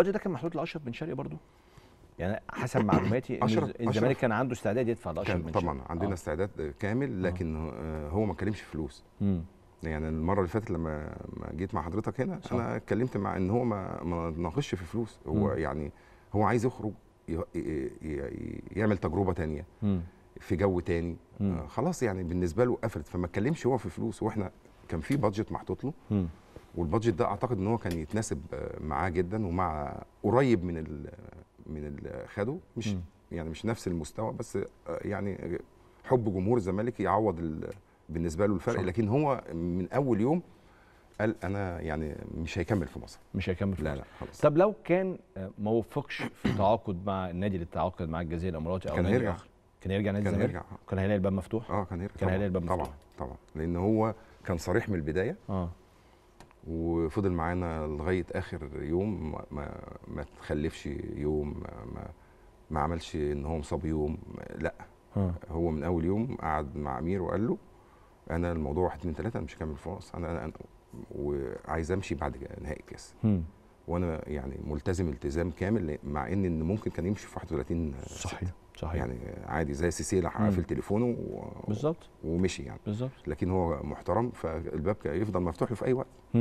البادجت ده كان محدود لاشرف بن شرقي برضه، يعني حسب معلوماتي ان الزمالك كان عنده استعداد يدفع لاشرف بن شرقي. طبعا عندنا استعداد كامل، لكن هو ما اتكلمش فلوس. يعني المره اللي فاتت لما جيت مع حضرتك هنا انا اتكلمت مع ان هو ما ناقشش في فلوس، هو يعني هو عايز يخرج يعمل تجربه ثانيه في جو ثاني، خلاص يعني بالنسبه له قفلت، فما اتكلمش هو في فلوس، واحنا كان في بادجت محطوط له والبادجت ده اعتقد ان هو كان يتناسب معاه جدا ومع قريب من اللي خده، مش يعني مش نفس المستوى، بس يعني حب جمهور الزمالك يعوض بالنسبه له الفرق. لكن هو من اول يوم قال انا يعني مش هيكمل في مصر، مش هيكمل في مصر. لا لا خلاص. طب لو كان ما وفقش في تعاقد مع النادي اللي اتعاقد مع الجزيره الاماراتي او كان هيرجع، كان هيرجع نادي الزمالك، كان هيلاقي الباب مفتوح. كان هيرجع، كان هيلاقي الباب مفتوح طبعا لان هو كان صريح من البدايه. وفضل معانا لغايه اخر يوم، ما تخلفش يوم، ما عملش ان هو مصاب يوم، لا هو من اول يوم قعد مع امير وقال له انا الموضوع 1 2 3، انا مش هكمل فرص، انا وعايز امشي بعد نهائي الكاس، وانا يعني ملتزم التزام كامل، مع ان ممكن كان يمشي في 31. صحيح صحيح، يعني عادي زي السيسي راح قافل تليفونه بالظبط ومشي يعني بالظبط، لكن هو محترم فالباب يفضل مفتوح له في اي وقت.